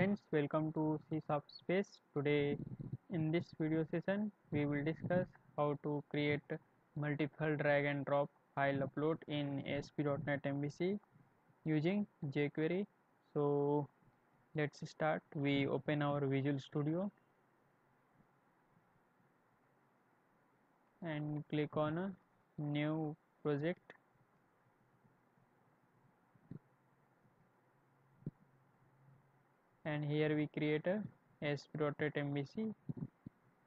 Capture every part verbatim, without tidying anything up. Friends, welcome to C Sharp Space. Today in this video session we will discuss how to create multiple drag and drop file upload in A S P dot net M V C using jQuery. So let's start. We open our Visual Studio and click on a new project. And here we create a A S P dot net M V C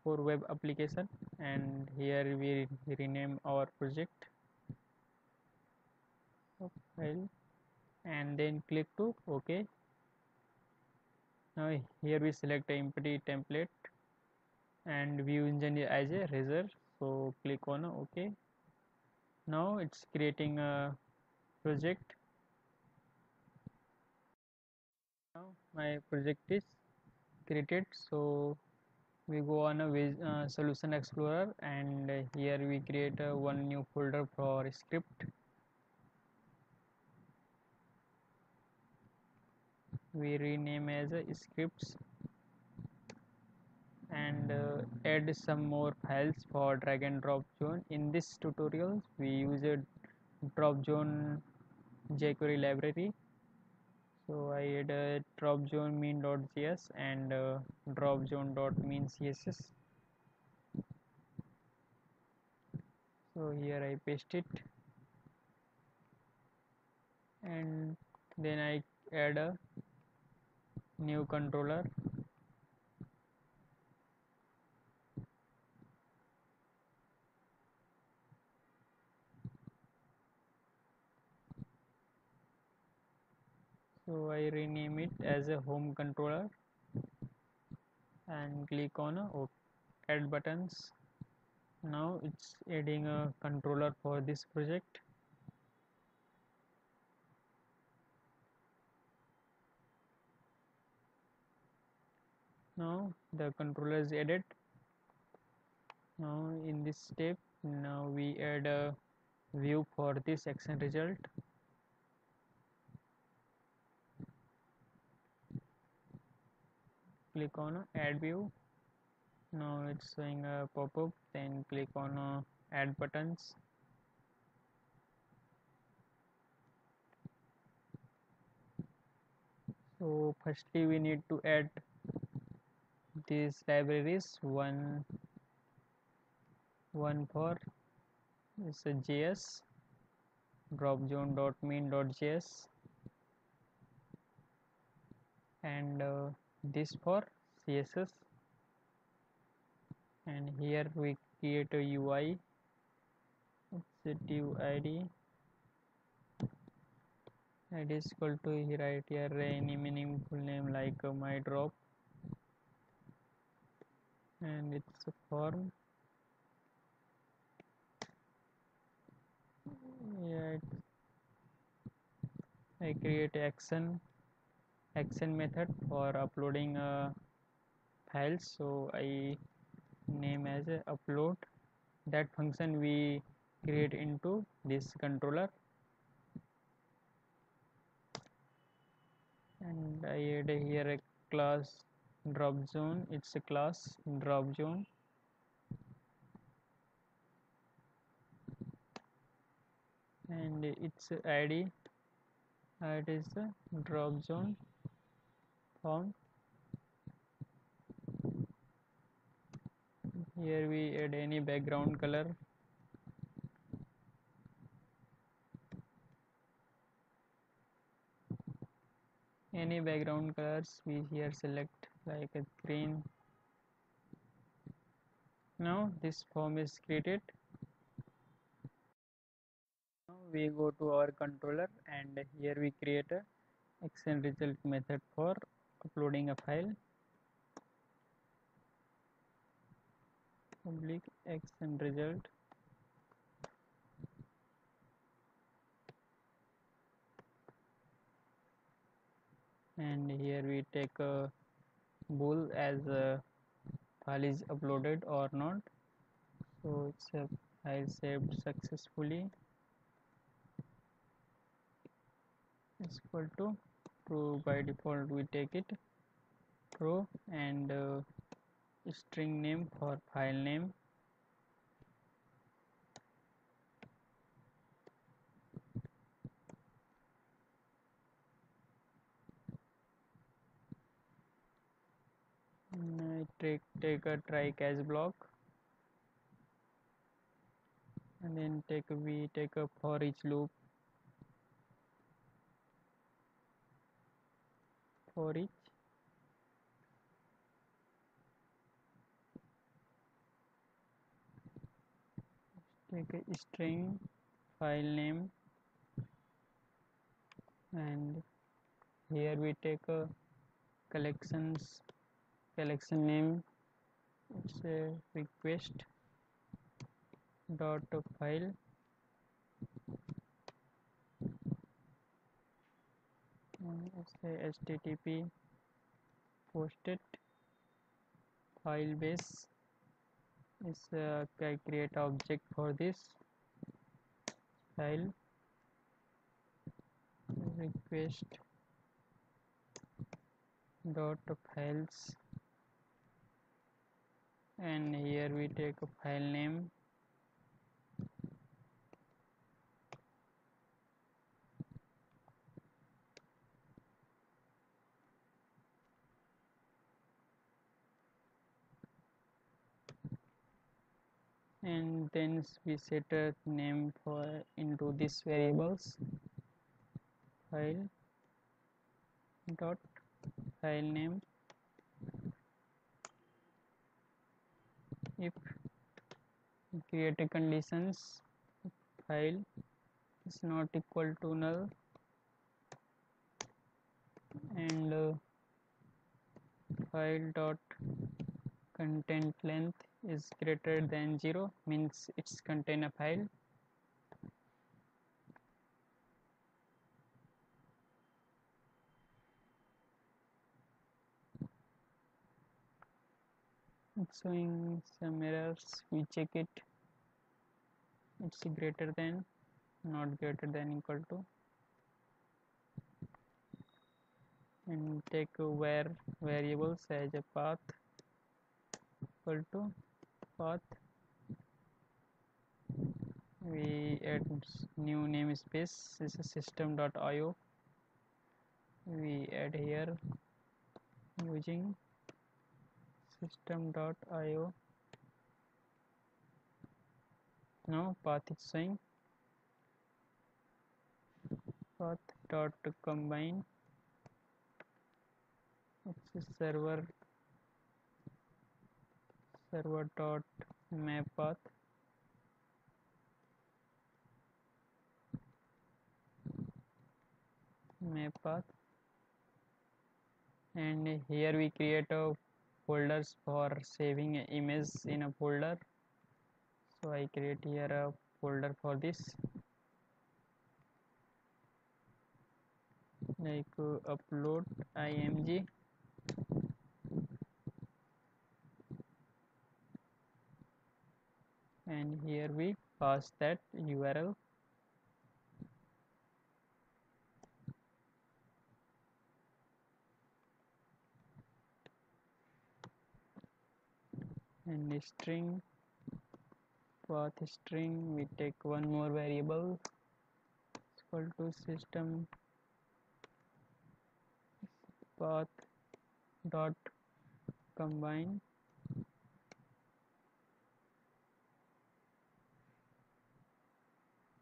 for web application, and here we rename our project file and then click to OK. Now here we select a empty template and view engine as a result, so click on OK. Now it's creating a project. Now my project is created, so we go on a uh, solution explorer, and here we create a one new folder for script. We rename as uh, scripts and uh, add some more files for drag and drop zone. In this tutorial we use a drop zone jQuery library. So I add uh, dropzone dot min dot J S and uh, dropzone dot min dot C S S. So here I paste it, and then I add a new controller . So I rename it as a home controller and click on uh, add buttons. Now it's adding a controller for this project. Now the controller is added. Now in this step, now we add a view for this action result. Click on add view. Now it's showing a pop-up, then click on add buttons. So firstly we need to add these libraries, one one for it's a J S, dropzone dot min dot J S, and uh, this for C S S, and here we create a U I, it's a div id, it is equal to here right here any meaningful name like uh, my drop, and it's a form. Yeah, it's, I create action action method for uploading uh, files, so I name as uh, upload. That function we create into this controller, and I add here a class drop zone. It's a class drop zone, and its I D uh, it is uh, drop zone form. Here we add any background color, any background colors we here select like a green. Now this form is created. Now we go to our controller, and here we create a action result method for uploading a file. Public action result, and here we take a bool as a file is uploaded or not. So it's a file saved successfully is equal to true by default. We take it row and uh, string name for file name. Take, take a try catch block, and then take a we take a for each loop, for each take a string file name, and here we take a collections collection name, it's a request dot file, and it's a http posted file base. It's a, I create object for this file request dot files, and here we take a file name, and then we set a name for into this variables file dot file name. If create a conditions file is not equal to null, and uh, file dot content length is greater than zero, means it's contain a file, showing some errors. We check it, it's greater than, not greater than equal to, and take where variables as a path equal to path, we add new namespace, this is system dot i o, we add here using system dot i o. Now path is saying path dot combine, it's a server server dot map path, map path, and here we create a folders for saving an image in a folder, so I create here a folder for this, like uh, upload I M G, and here we pass that U R L, and string path string, we take one more variable, it's equal to system path dot combine,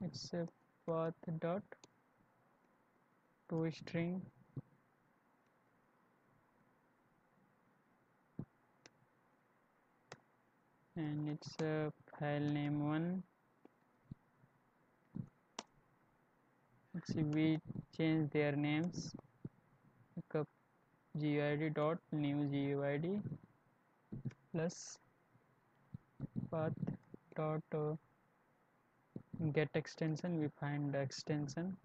it's a path dot toString, and it's a file name one. Let's see, we change their names, like G U I D dot new G U I D plus path dot uh, get extension, we find the extension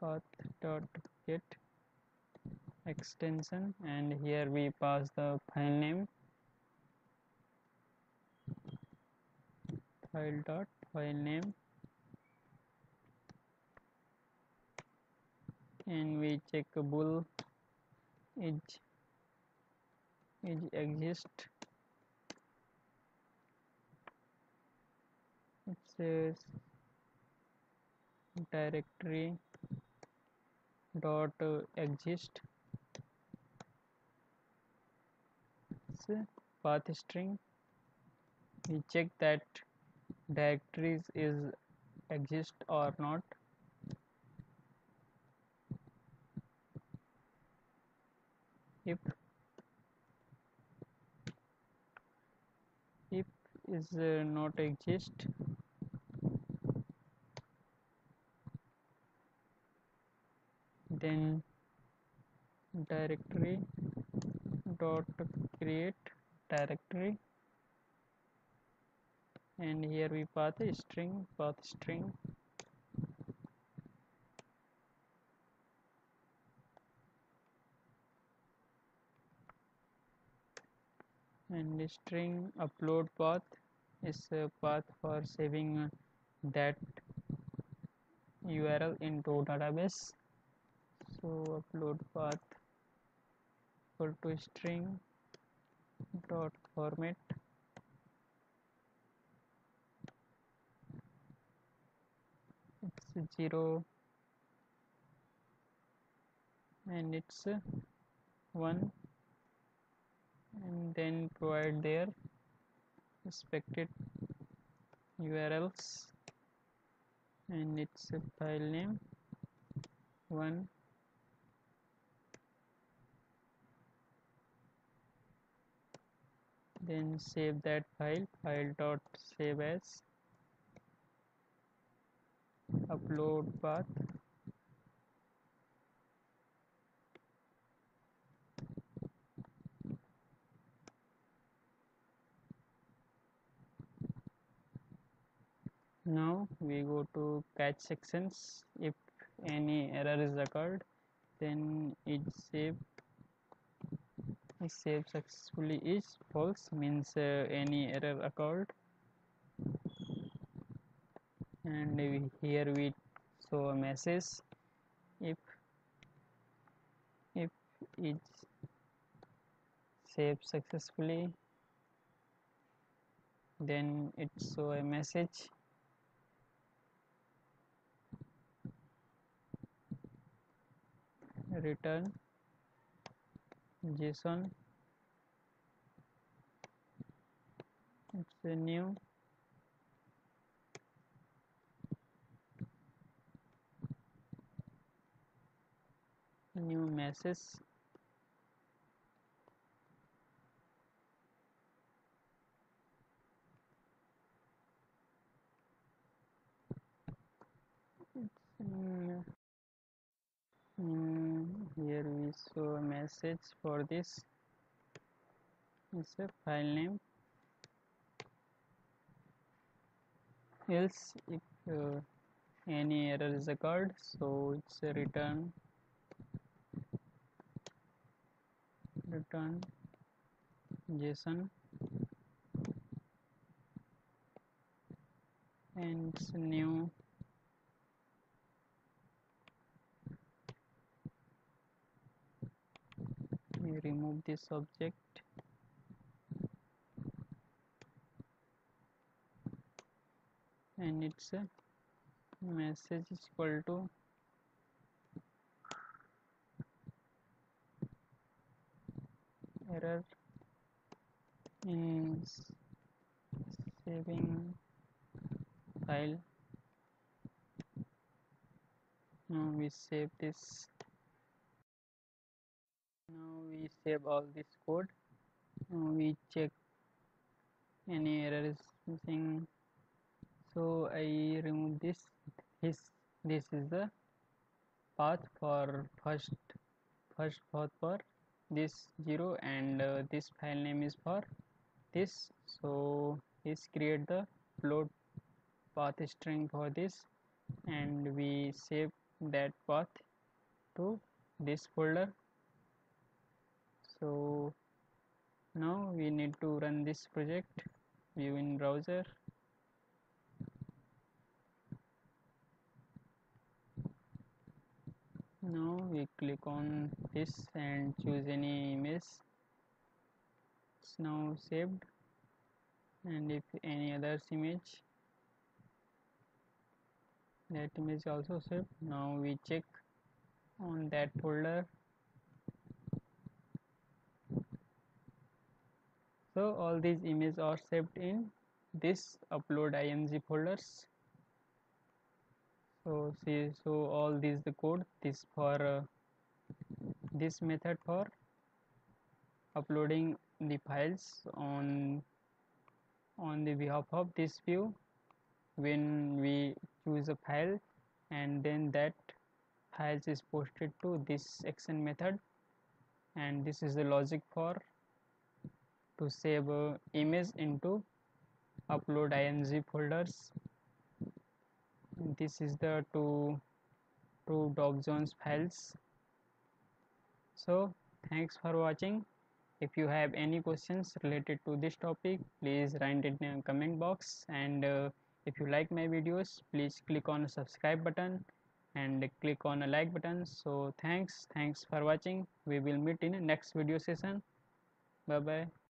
path dot get extension, and here we pass the file name file dot file name, and we check bool is is exist. It says directory dot uh, exist path string. We check that directories is exist or not. If if is uh, not exist, then directory dot create directory, and here we path string path string and string upload path is a path for saving that U R L into database. So upload path equal to string dot format it's zero and it's one, and then provide their expected U R Ls, and it's a file name one. Then save that file, file dot save as upload path . Now we go to catch sections. If any error is occurred, then it save save successfully is false, means uh, any error occurred, and we, here we show a message if if it saved successfully, then it show a message return JSON, it's a new new message it's, mm, here we show a message for this. It's a file name. Else, if uh, any error is occurred, so it's a return return JSON, and it's new. We remove this object and it's a message is equal to error in saving file. Now we save this. Now we save all this code. Now we check any error is missing. So I remove this. This this is the path for first first path for this zero, and uh, this file name is for this. So this create the float path string for this, and we save that path to this folder. So now we need to run this project. View in browser. Now we click on this and choose any image. It's now saved, and if any other image, that image also saved. Now we check on that folder. So all these images are saved in this upload I M G folders. So see, so all these the code this for uh, this method for uploading the files on on the behalf of this view. When we choose a file and then that file is posted to this action method, and this is the logic for to save uh, image into upload I M G folders. This is the two two dropzone files. So thanks for watching. If you have any questions related to this topic, please write it in the comment box. And uh, if you like my videos, please click on the subscribe button and click on the like button. So thanks thanks for watching. We will meet in the next video session. Bye bye.